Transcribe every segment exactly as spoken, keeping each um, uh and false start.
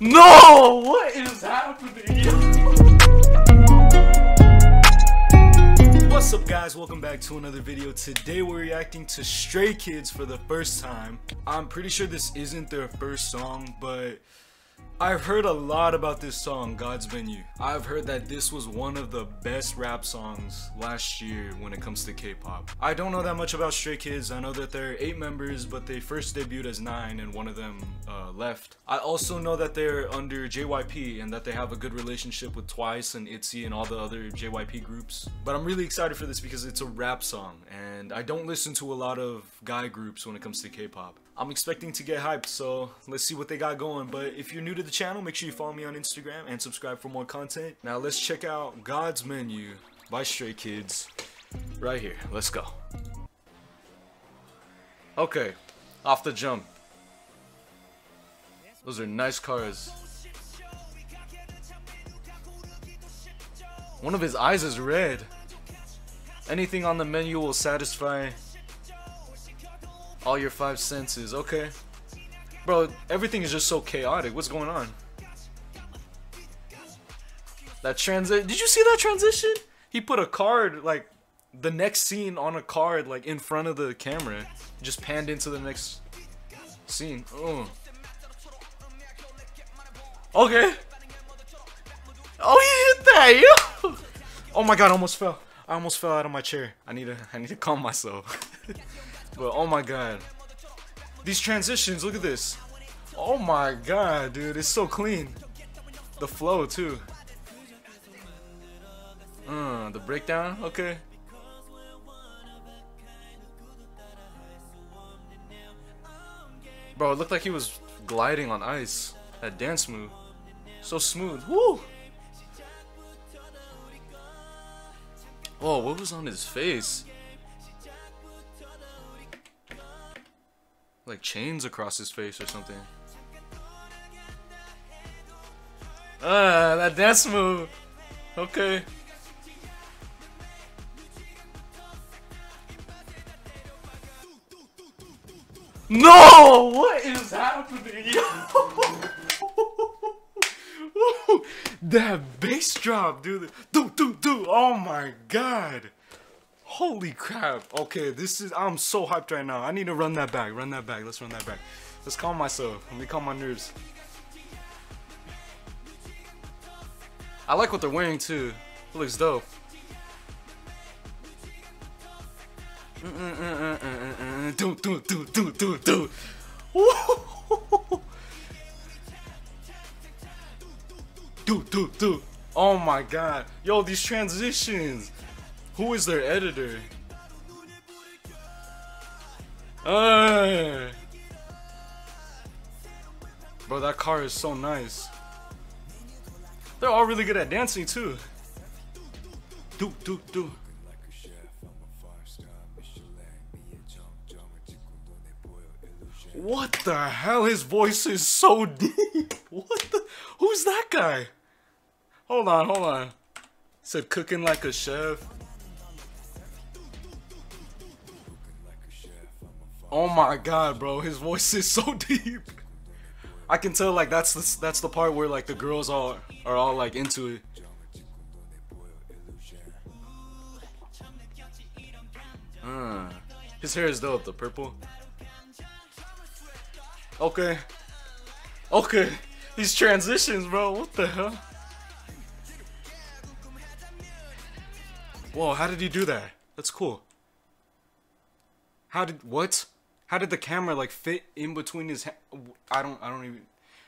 No! What is happening? What's up, guys? Welcome back to another video. Today we're reacting to Stray Kids for the first time. I'm pretty sure this isn't their first song, but I've heard a lot about this song, God's Menu. I've heard that this was one of the best rap songs last year when it comes to K-pop. I don't know that much about Stray Kids. I know that there are eight members, but they first debuted as nine and one of them uh, left. I also know that they're under J Y P and that they have a good relationship with TWICE and ITZY and all the other J Y P groups. But I'm really excited for this because it's a rap song and I don't listen to a lot of guy groups when it comes to K-pop. I'm expecting to get hyped, so let's see what they got going. But if you're new to the channel, make sure you follow me on Instagram and subscribe for more content. Now let's check out God's Menu by Stray Kids right here. Let's go. Okay, off the jump. Those are nice cars. One of his eyes is red. Anything on the menu will satisfy all your five senses. Okay, bro, everything is just so chaotic. What's going on? That transition. Did you see that transition? He put a card, like the next scene, on a card, like in front of the camera, just panned into the next scene. Oh, okay. Oh, he hit that. Yo. Oh my god, I almost fell. I almost fell out of my chair. I need to. I need to calm myself. But oh my god, these transitions, look at this. Oh my god, dude, it's so clean. The flow too. Uh, the breakdown, okay. Bro, it looked like he was gliding on ice. That dance move, so smooth. Woo! Oh, what was on his face? Like chains across his face or something. Ah, that dance move. Okay. No! What is happening? That bass drop, dude. Do do do. Oh my god. Holy crap. Okay, this is, I'm so hyped right now. I need to run that back, run that back, let's run that back. Let's calm myself, let me calm my nerves. I like what they're wearing too. It looks dope. Do, do, do, do, do, do. Do, do, do. Oh my god. Yo, these transitions. Who is their editor? Uh. Bro, that car is so nice. They're all really good at dancing too. Do do do. What the hell? His voice is so deep. What the? Who's that guy? Hold on, hold on. It said cooking like a chef. Oh my god, bro, his voice is so deep. I can tell, like, that's the, that's the part where, like, the girls all are all, like, into it. Uh, his hair is dope, the purple. Okay. Okay. These transitions, bro, what the hell? Whoa, how did he do that? That's cool. How did, what? How did the camera like fit in between his ha I don't I don't even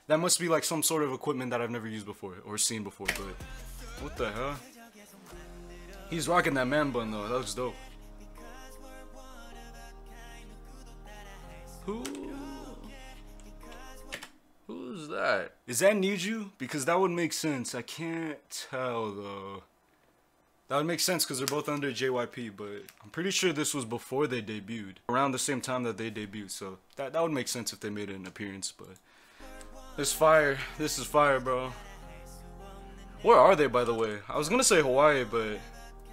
that must be like some sort of equipment that I've never used before or seen before, but what the hell? He's rocking that man bun though, that looks dope. Who Who's that? Is that Niju? Because that would make sense. I can't tell though. That would make sense because they're both under J Y P, but I'm pretty sure this was before they debuted. Around the same time that they debuted, so that, that would make sense if they made an appearance, but... This fire. This is fire, bro. Where are they, by the way? I was gonna say Hawaii, but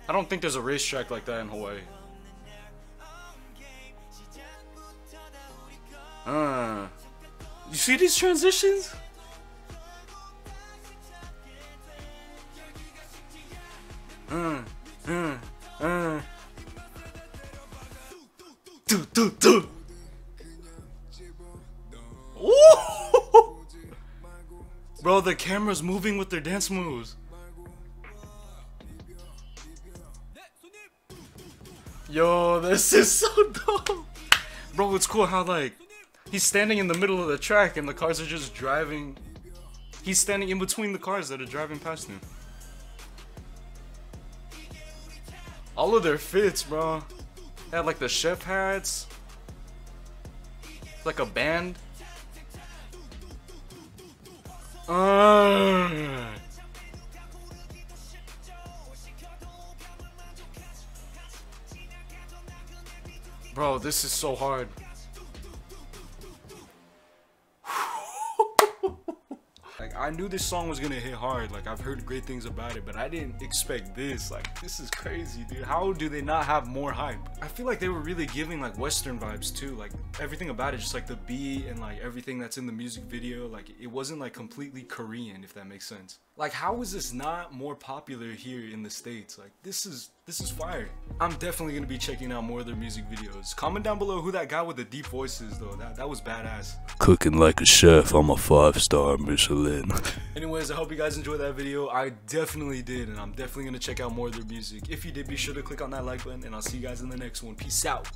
I don't think there's a racetrack like that in Hawaii. Uh, you see these transitions? mm, mm, mm. Do, do, do. Ooh. Bro, the camera's moving with their dance moves. Yo, this is so dope. Bro, it's cool how, like, he's standing in the middle of the track and the cars are just driving. He's standing in between the cars that are driving past him. All of their fits, bro. They had, like, the chef hats. Like a band. Uh. Bro, this is so hard. Like, I knew this song was gonna hit hard. Like, I've heard great things about it, but I didn't expect this. Like, this is crazy, dude. How do they not have more hype? I feel like they were really giving, like, Western vibes too. Like, everything about it, just like the beat and like everything that's in the music video, like it wasn't like completely Korean, if that makes sense. Like, how is this not more popular here in the States? Like, this is this is fire. I'm definitely gonna be checking out more of their music videos. Comment down below who that guy with the deep voice is, though. That that was badass. Cooking like a chef. I'm a five-star Michelin. Anyways, I hope you guys enjoyed that video. I definitely did, and I'm definitely gonna check out more of their music. If you did, be sure to click on that like button, and I'll see you guys in the next one. Peace out.